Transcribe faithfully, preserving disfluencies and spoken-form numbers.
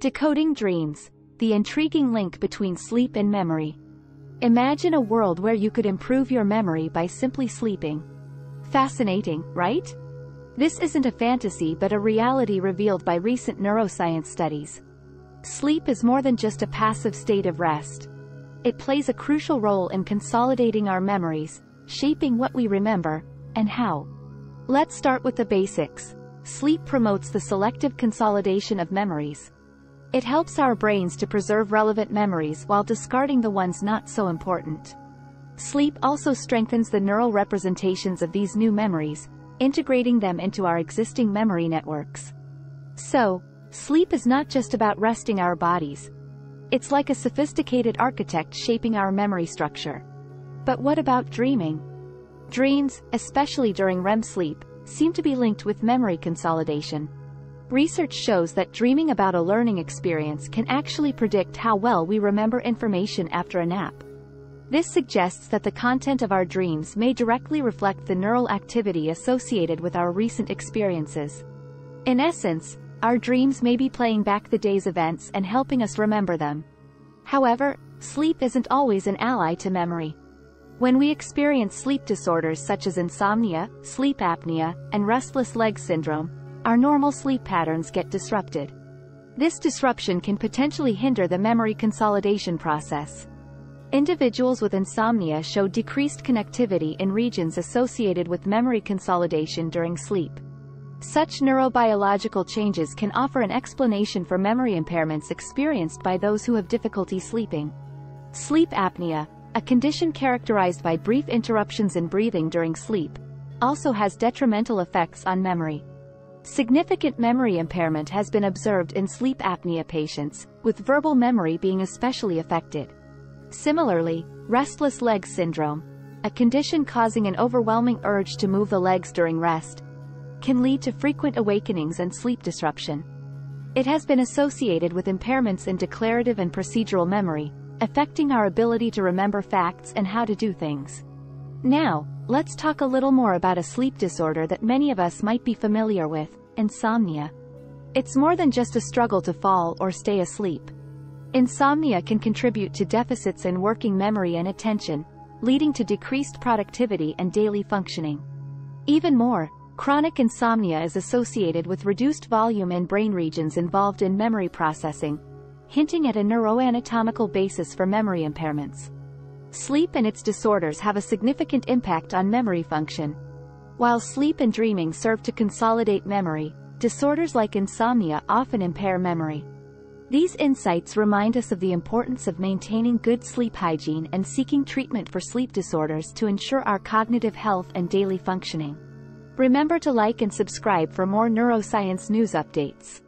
Decoding dreams, the intriguing link between sleep and memory. Imagine a world where you could improve your memory by simply sleeping. Fascinating, right? This isn't a fantasy but a reality revealed by recent neuroscience studies. Sleep is more than just a passive state of rest. It plays a crucial role in consolidating our memories, shaping what we remember, and how. Let's start with the basics. Sleep promotes the selective consolidation of memories. It helps our brains to preserve relevant memories while discarding the ones not so important. Sleep also strengthens the neural representations of these new memories, integrating them into our existing memory networks. So, sleep is not just about resting our bodies. It's like a sophisticated architect shaping our memory structure. But what about dreaming? Dreams, especially during R E M sleep, seem to be linked with memory consolidation. Research shows that dreaming about a learning experience can actually predict how well we remember information after a nap. This suggests that the content of our dreams may directly reflect the neural activity associated with our recent experiences. In essence, our dreams may be playing back the day's events and helping us remember them. However, sleep isn't always an ally to memory. When we experience sleep disorders such as insomnia, sleep apnea, and restless leg syndrome, our normal sleep patterns get disrupted. This disruption can potentially hinder the memory consolidation process. Individuals with insomnia show decreased connectivity in regions associated with memory consolidation during sleep. Such neurobiological changes can offer an explanation for memory impairments experienced by those who have difficulty sleeping. Sleep apnea, a condition characterized by brief interruptions in breathing during sleep, also has detrimental effects on memory. Significant memory impairment has been observed in sleep apnea patients, with verbal memory being especially affected. Similarly, restless leg syndrome, a condition causing an overwhelming urge to move the legs during rest, can lead to frequent awakenings and sleep disruption. It has been associated with impairments in declarative and procedural memory, affecting our ability to remember facts and how to do things. Now, let's talk a little more about a sleep disorder that many of us might be familiar with, insomnia. It's more than just a struggle to fall or stay asleep. Insomnia can contribute to deficits in working memory and attention, leading to decreased productivity and daily functioning. Even more, chronic insomnia is associated with reduced volume in brain regions involved in memory processing, hinting at a neuroanatomical basis for memory impairments. Sleep and its disorders have a significant impact on memory function. While sleep and dreaming serve to consolidate memory, disorders like insomnia often impair memory. These insights remind us of the importance of maintaining good sleep hygiene and seeking treatment for sleep disorders to ensure our cognitive health and daily functioning. Remember to like and subscribe for more neuroscience news updates.